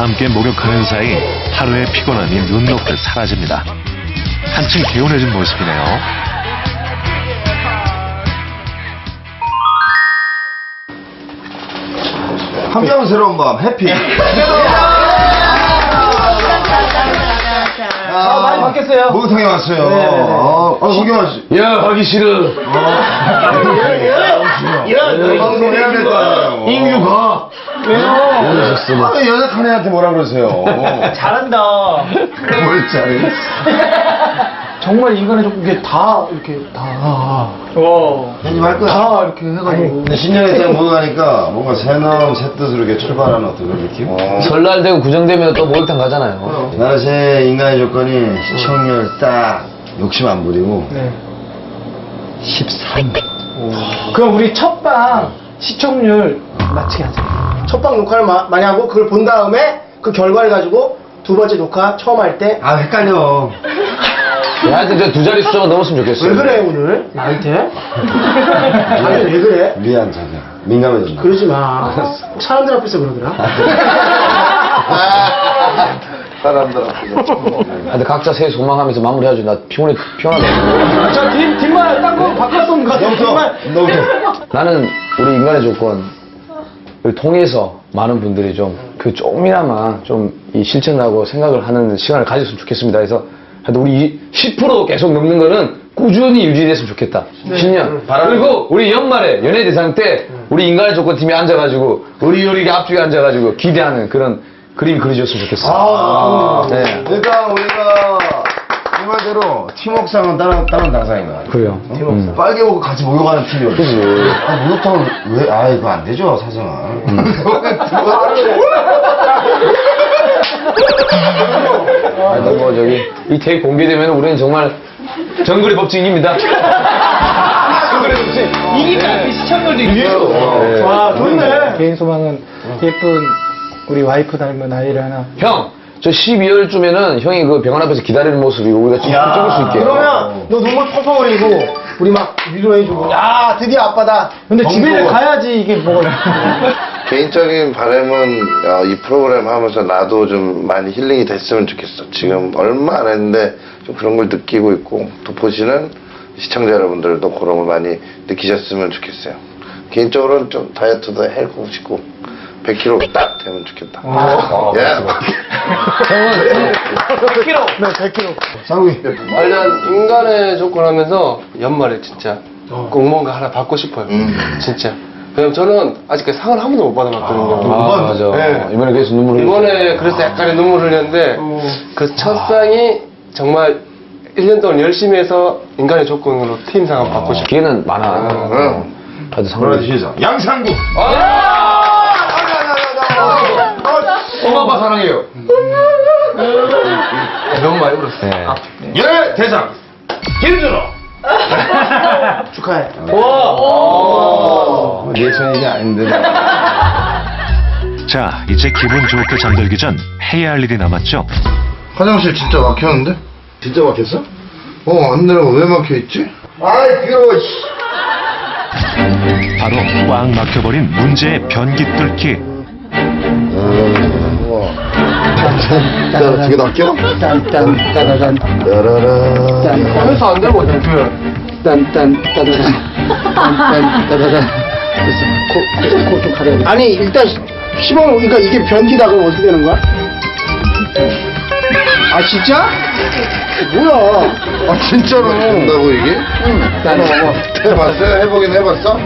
함께 목욕하는 사이 하루의 피곤함이 눈높이 사라집니다. 한층 개운해진 모습이네요. 함께하는 새로운 밤 해피. 많이 바뀌었어요. 목욕탕에 왔어요. 신경아 씨. 야 가기 싫어. 인규가. 아니, 여자 카네한테 뭐라 그러세요? 잘한다. 뭘 잘해? 정말 인간의 조건 이게 다 이렇게 다. 괜히 말 거야. 다 이렇게 해가지고. 근데 신년에 딱 모여 가니까 뭔가 새나름 새 뜻으로 이렇게 출발하는 어떤 그런 느낌. 설날 되고 구정되면 또 목욕탕 가잖아요. 나는 제 인간의 조건이 시청률 딱 욕심 안 부리고. 네. 13. 그럼 우리 첫방 시청률 맞추게 하자. 첫방 녹화를 많이 하고 그걸 본 다음에 그 결과를 가지고 두 번째 녹화 처음 할 때 아 헷갈려. 나한테 저 두 자리 숫자가 넘었으면 좋겠어. 왜 그래 오늘? 나한테? 나한테 왜 그래? 미안 자기야. 민감해졌나? 그러지 마. 사람들 앞에서 그러더라. 사람들 앞에서. 근데 각자 새해 소망하면서 마무리하죠. 나 피곤하네. 저 뒷말 딴 거 바꿨던 거 같아. 너부터. 나는 우리 인간의 조건. 통해서 많은 분들이 좀 그 좀이나마 좀 이 실천하고 생각을 하는 시간을 가졌으면 좋겠습니다. 그래서 우리 10% 계속 넘는 거는 꾸준히 유지됐으면 좋겠다. 네. 10년. 그리고 우리 연말에 연예대상 때 우리 인간의 조건 팀이 앉아가지고 우리 요리가 앞쪽에 앉아가지고 기대하는 그런 그림 그려줬으면 좋겠어요. 네. 그러니까 우리가 이 말대로 팀웍상은 다른 당상인가요? 그래요. 빨개보고 같이 모여가는 팀이요. 그치. 목욕탕은 왜? 아 이거 안 되죠 사정아. 아니 뭐 저기 이 테이프 공개되면 우리는 정말 정글의 법칙 이깁니다. 정글의 법칙 이기면 네. 시청률도 이기고. 네. 와 좋네. 개인 소망은 예쁜 우리 와이프 닮은 아이를 하나. 형. 저 12월쯤에는 형이 그 병원 앞에서 기다리는 모습이 우리가 찍을 수 있게. 그러면 너 눈물 펑펑 흘리고 우리 막 위로해주고. 야 드디어 아빠다. 근데 집에 가야지 이게 뭐. 개인적인 바람은 이 프로그램 하면서 나도 좀 많이 힐링이 됐으면 좋겠어. 지금 얼마 안 했는데 좀 그런 걸 느끼고 있고 또 보시는 시청자 여러분들도 그런 걸 많이 느끼셨으면 좋겠어요. 개인적으로는 좀 다이어트도 해보고 싶고 100kg 딱 되면 좋겠다. 형은 100kg! 네, 100kg. 장우이. 관련 인간의 조건 하면서 연말에 진짜 꼭 뭔가 하나 받고 싶어요. 진짜. 왜냐면 저는 아직까지 상을 한 번도 못 받아봤거든요. 맞아. 네. 이번에 계속 눈물을 이번에 그래서 약간의 눈물을 흘렸는데 그 첫 상이 정말 1년 동안 열심히 해서 인간의 조건으로 팀상을 받고 싶어요. 기회는 많아. 다들 상을 주시죠. 양상국! 엄마아빠 사랑해요. 너무 많이 울었어요. 네. 연예 대상 김준호 축하해. 예찬이 아닌데. 자 이제 기분 좋게 잠들기 전 해야 할 일이 남았죠. 화장실 진짜 막혔는데? 진짜 막혔어? 안 내려가 왜 막혀있지? 아이 귀여워. 바로 꽉 막혀버린 문제의 변기 뚫기. 두 개 더 할게요. 회사 안 되고 어떻게 해? 코 좀 가려야. 아니 일단 10원 오니까 이게 변기다 그럼 어떻게 되는 거야? 아 진짜? 뭐야? 아 진짜로 된다고 이게? 응. 해봤어요? 해보긴 해봤어?